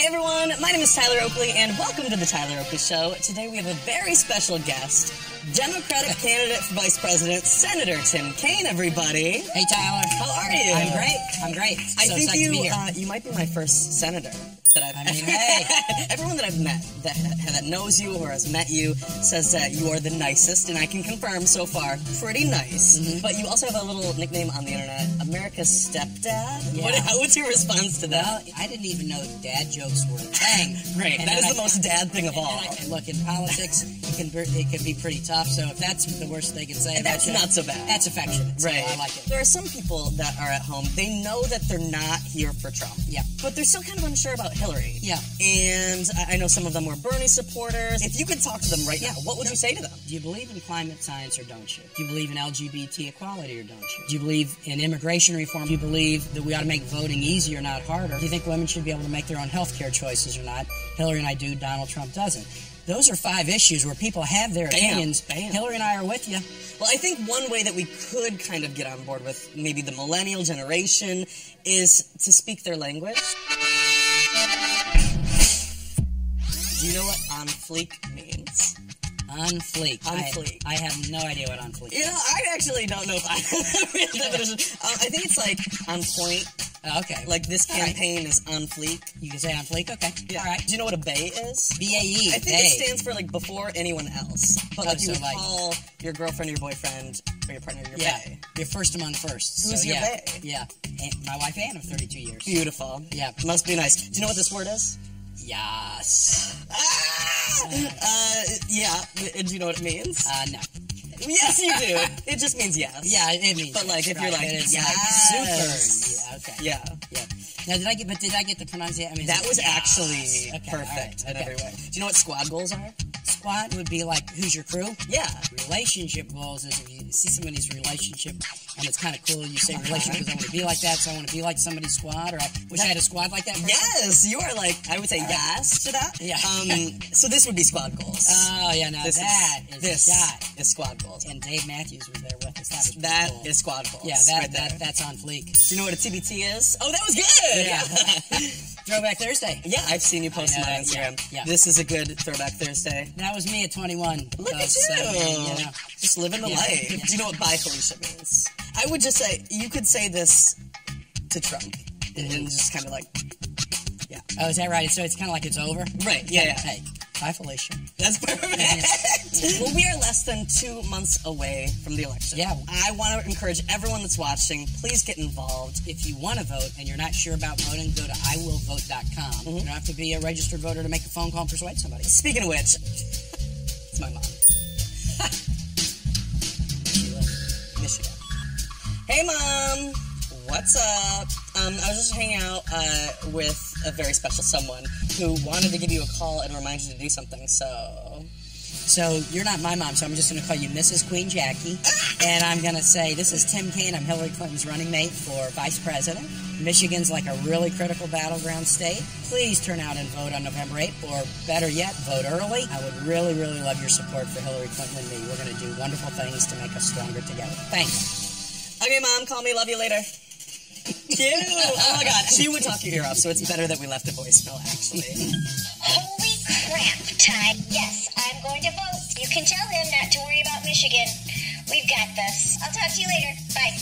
Hey everyone, my name is Tyler Oakley and welcome to the Tyler Oakley Show. Today we have a very special guest, Democratic candidate for Vice President, Senator Tim Kaine, everybody. Hey Tyler. How are you? I'm great. I'm great. I think you might be my first senator that I've met. I mean, hey. Everyone that I've met that knows you or has met you says that you are the nicest, and I can confirm so far, pretty nice. Mm-hmm. But you also have a little nickname on the internet, America's Stepdad. Yeah. What's your response to that? Well, I didn't even know dad jokes were a thing. Great. That is the most dad thing of all. Look, in politics, it can be pretty tough, so if that's the worst they can say about that's you, not so bad. That's affectionate. So right. I like it. There are some people that are at home, they know that they're not here for Trump. Yeah. But they're still kind of unsure about Hillary. Yeah. And I know some of them were Bernie supporters. If you could talk to them right now, what would you say to them? Do you believe in climate science or don't you? Do you believe in LGBT equality or don't you? Do you believe in immigration reform? Do you believe that we ought to make voting easier, not harder? Do you think women should be able to make their own health care choices or not? Hillary and I do, Donald Trump doesn't. Those are five issues where people have their opinions. Bam. Hillary and I are with you. Well, I think one way that we could kind of get on board with maybe the millennial generation is to speak their language. Do you know what on fleek means? On fleek. On fleek. I have no idea what on fleek means. You know, I actually don't know if I read the definition. I think it's like on point. Okay. Like, this campaign is on fleek. You can say on fleek? Okay. Yeah. All right. Do you know what a bae is? B-A-E. I think it stands for, like, before anyone else. But, like, you would call your girlfriend, your boyfriend, or your partner your bae. Your first among firsts. Who's your bae? Yeah. My wife, Ann, of 32 years. Beautiful. Yeah. Must be nice. Do you know what this word is? Yes. Yeah. Do you know what it means? No. Yes, you do. It just means yes. Yeah, it means. But like, if you're like, yes, like, super. Yeah. Okay. Yeah. Now, did I get the pronunciation? I mean, that was actually perfect in every way. Do you know what squad goals are? Squad would be like, who's your crew? Yeah. Relationship goals is if you see somebody's relationship, and it's kind of cool, you say relationship because I want to be like that, so I want to be like somebody's squad, or I wish I had a squad like that. Yes, you are like, I would say yes to that. Yeah. So this would be squad goals. Oh, yeah, now that is squad goals. And Dave Matthews was there with us. That is squad goals. Yeah, that's on fleek. Do you know what a TBT is? Oh, that was good! Yeah. Throwback Thursday. Yeah, I've seen you post on Instagram. Yeah, yeah. This is a good Throwback Thursday. That was me at 21. Look at you. You know, just living the life. Yeah. Do you know what bi Felicia means? I would just say, you could say this to Trump. And just kind of like, yeah. Oh, is that right? So it's kind of like it's over? Right, yeah. Hey, bye Felicia. That's perfect. Well, we are less than 2 months away from the election. Yeah. I want to encourage everyone that's watching, please get involved. If you want to vote and you're not sure about voting, go to IWillVote.com. Mm-hmm. You don't have to be a registered voter to make a phone call and persuade somebody. Speaking of which, it's my mom. She lives in Michigan. Hey, Mom. What's up? I was just hanging out with a very special someone who wanted to give you a call and remind you to do something, so... So, you're not my mom, so I'm just going to call you Mrs. Queen Jackie, and I'm going to say, this is Tim Kaine, I'm Hillary Clinton's running mate for Vice President. Michigan's like a really critical battleground state. Please turn out and vote on November 8th, or better yet, vote early. I would really, really love your support for Hillary Clinton and me. We're going to do wonderful things to make us stronger together. Thanks. Okay, Mom, call me. Love you later. Cute. Oh, my God. She would talk your ear off, so it's better that we left a voicemail, actually. Holy crap, Ty. Yes, I'm going to vote. You can tell him not to worry about Michigan. We've got this. I'll talk to you later. Bye.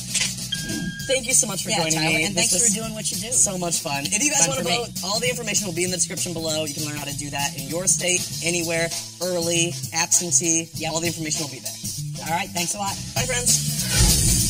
Thank you so much for joining me. And thanks for doing what you do. So much fun. If you guys want to vote, all the information will be in the description below. You can learn how to do that in your state, anywhere, early, absentee. All the information will be there. All right. Thanks a lot. Bye, friends.